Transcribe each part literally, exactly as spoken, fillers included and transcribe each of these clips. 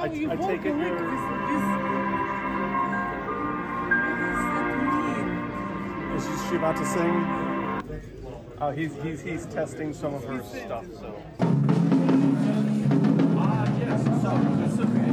I, I take it you're... This, this, this, what is, is she about to sing? Oh, he's, he's, he's testing some of her stuff, so... Ah, uh, yes, so, it's okay.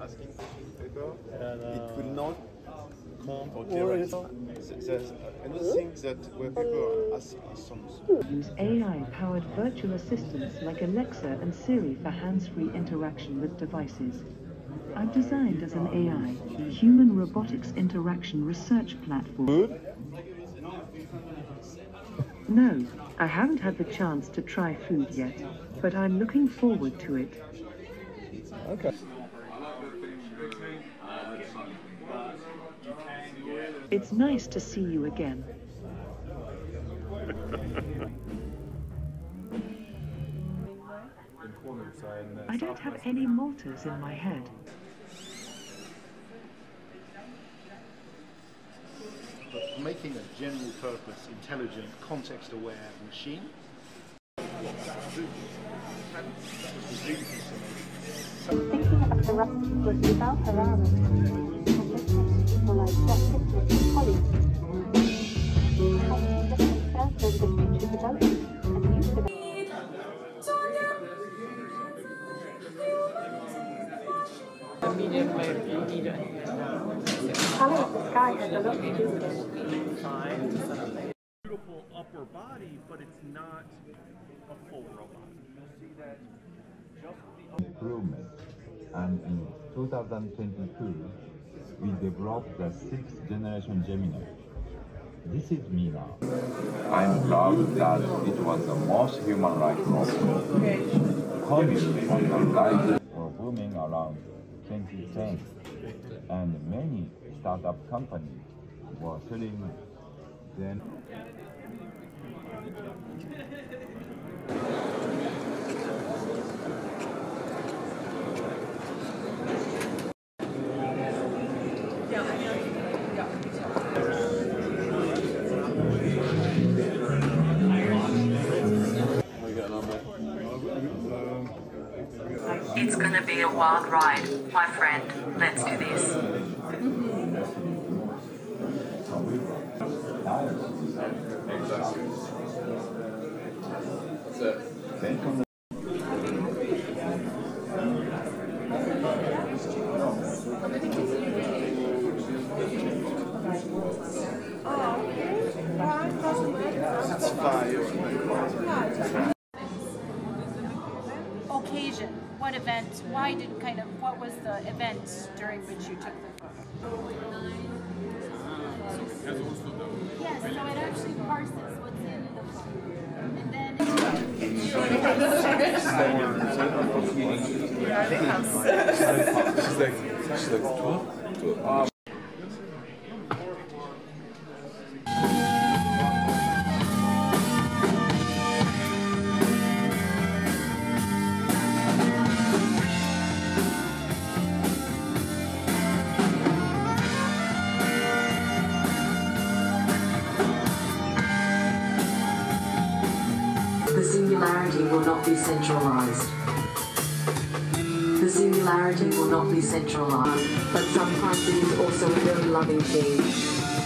Asking paper, and, uh, it could not count or direct. There's another thing that where people are asking is songs. Use A I-powered virtual assistants like Alexa and Siri for hands-free interaction with devices. I've designed as an A I, human robotics interaction research platform. Good. No, I haven't had the chance to try food yet, but I'm looking forward to it. Okay. It's nice to see you again. I don't have any malters in my head. But making a general purpose, intelligent, context-aware machine. Thinking of the right was without her like just with colleagues. How to just the future development and use development. The colour of the sky has a lot to do with it. Beautiful upper body, but it's not a full robot. Improvement, and in two thousand twenty-two, we developed the sixth generation Gemini. This is Mira. I'm proud that it was the most human-like robot. Coming from the light were booming around twenty ten, and many startup companies were selling them. It's gonna be a wild ride, my friend. Let's do this. That's occasion, what event, why did kind of, what was the event during which you took the photo? Ah, so it has also the... Yes, so it actually parses what's in the photo. And then... She's like, she's like, toi? Toi? Will not be centralized. The singularity will not be centralized, but sometimes it is also a very loving thing.